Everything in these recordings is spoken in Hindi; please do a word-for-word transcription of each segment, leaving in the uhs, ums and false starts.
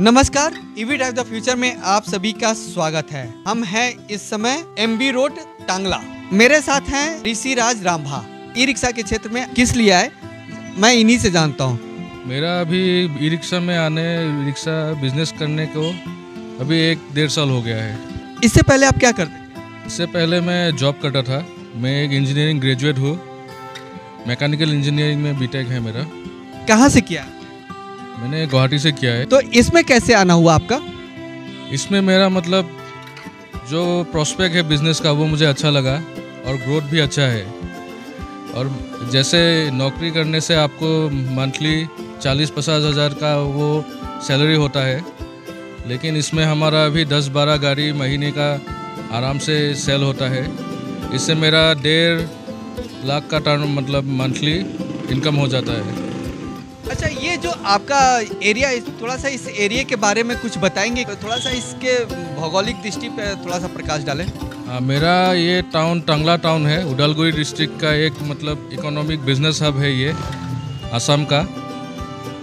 नमस्कार, ईवी ड्राइव द फ्यूचर में आप सभी का स्वागत है। हम हैं इस समय एमबी रोड टांगला। मेरे साथ हैं ऋषिराज रांभा। ई रिक्शा के क्षेत्र में किस लिए आए, मैं इन्हीं से जानता हूँ। मेरा अभी ई रिक्शा में आने, रिक्शा बिजनेस करने को अभी एक डेढ़ साल हो गया है। इससे पहले आप क्या करते? इससे पहले मैं जॉब करता था। मैं एक इंजीनियरिंग ग्रेजुएट हूँ, मैकेनिकल इंजीनियरिंग में बी टेक है मेरा। कहाँ से किया? मैंने गुवाहाटी से किया है। तो इसमें कैसे आना हुआ आपका? इसमें मेरा मतलब जो प्रोस्पेक्ट है बिजनेस का वो मुझे अच्छा लगा और ग्रोथ भी अच्छा है। और जैसे नौकरी करने से आपको मंथली चालीस पचास हज़ार का वो सैलरी होता है, लेकिन इसमें हमारा अभी दस बारह गाड़ी महीने का आराम से सेल होता है। इससे मेरा डेढ़ लाख का टर्न मतलब मंथली इनकम हो जाता है। अच्छा, ये जो आपका एरिया, थोड़ा सा इस एरिया के बारे में कुछ बताएंगे? थोड़ा सा इसके भौगोलिक दृष्टि पर थोड़ा सा प्रकाश डालें। आ, मेरा ये टाउन टांगला टाउन है, उडलगुरी डिस्ट्रिक्ट का एक मतलब इकोनॉमिक बिजनेस हब है। ये असम का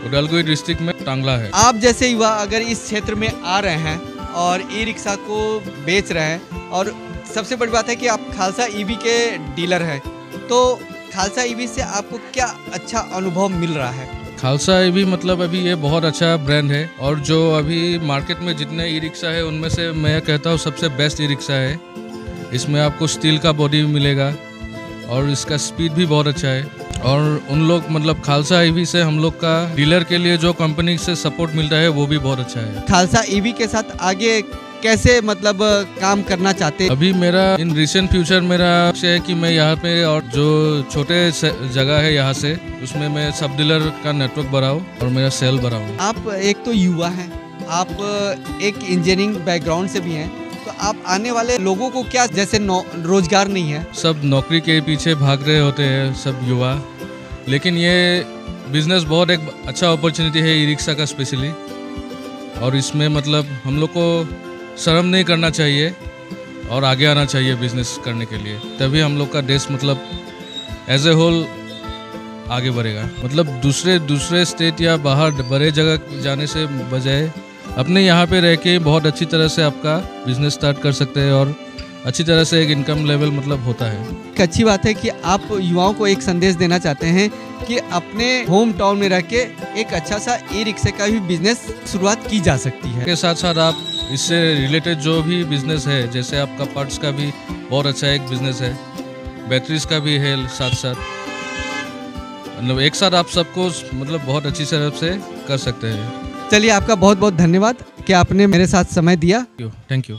उडलगुरी डिस्ट्रिक्ट में टांगला है। आप जैसे युवा अगर इस क्षेत्र में आ रहे हैं और ई रिक्शा को बेच रहे हैं, और सबसे बड़ी बात है कि आप खालसा ई वी के डीलर हैं, तो खालसा ई वी से आपको क्या अच्छा अनुभव मिल रहा है? खालसा ई वी मतलब अभी ये बहुत अच्छा ब्रांड है, और जो अभी मार्केट में जितने ई रिक्शा है उनमें से मैं कहता हूँ सबसे बेस्ट ई रिक्शा है। इसमें आपको स्टील का बॉडी मिलेगा और इसका स्पीड भी बहुत अच्छा है। और उन लोग मतलब खालसा ई वी से हम लोग का डीलर के लिए जो कंपनी से सपोर्ट मिलता है वो भी बहुत अच्छा है। खालसा ई वी के साथ आगे कैसे मतलब काम करना चाहते? अभी मेरा इन रिसेंट फ्यूचर मेरा है कि मैं यहाँ पे और जो छोटे जगह है यहाँ से उसमें मैं सब डीलर का नेटवर्क बढ़ाऊँ और मेरा सेल बढ़ाऊँ। आप एक तो युवा हैं, आप एक इंजीनियरिंग बैकग्राउंड से भी हैं, तो आप आने वाले लोगों को क्या, जैसे रोजगार नहीं है, सब नौकरी के पीछे भाग रहे होते हैं सब युवा, लेकिन ये बिजनेस बहुत एक अच्छा अपॉर्चुनिटी है ई रिक्शा का स्पेशली। और इसमें मतलब हम लोग को शर्म नहीं करना चाहिए और आगे आना चाहिए बिजनेस करने के लिए, तभी हम लोग का देश मतलब एज ए होल आगे बढ़ेगा। मतलब दूसरे दूसरे स्टेट या बाहर बड़े जगह जाने से बजाय अपने यहाँ पे रह के बहुत अच्छी तरह से आपका बिजनेस स्टार्ट कर सकते हैं और अच्छी तरह से एक इनकम लेवल मतलब होता है। एक अच्छी बात है कि आप युवाओं को एक संदेश देना चाहते हैं कि अपने होम टाउन में रह के एक अच्छा सा ई रिक्शा का भी बिजनेस शुरुआत की जा सकती है। के साथ साथ आप इससे रिलेटेड जो भी बिजनेस है, जैसे आपका पार्ट्स का भी बहुत अच्छा एक बिजनेस है, बैटरीज का भी है, साथ साथ मतलब एक साथ आप सबको मतलब बहुत अच्छी तरह से कर सकते हैं। चलिए, आपका बहुत बहुत धन्यवाद कि आपने मेरे साथ समय दिया। Thank you.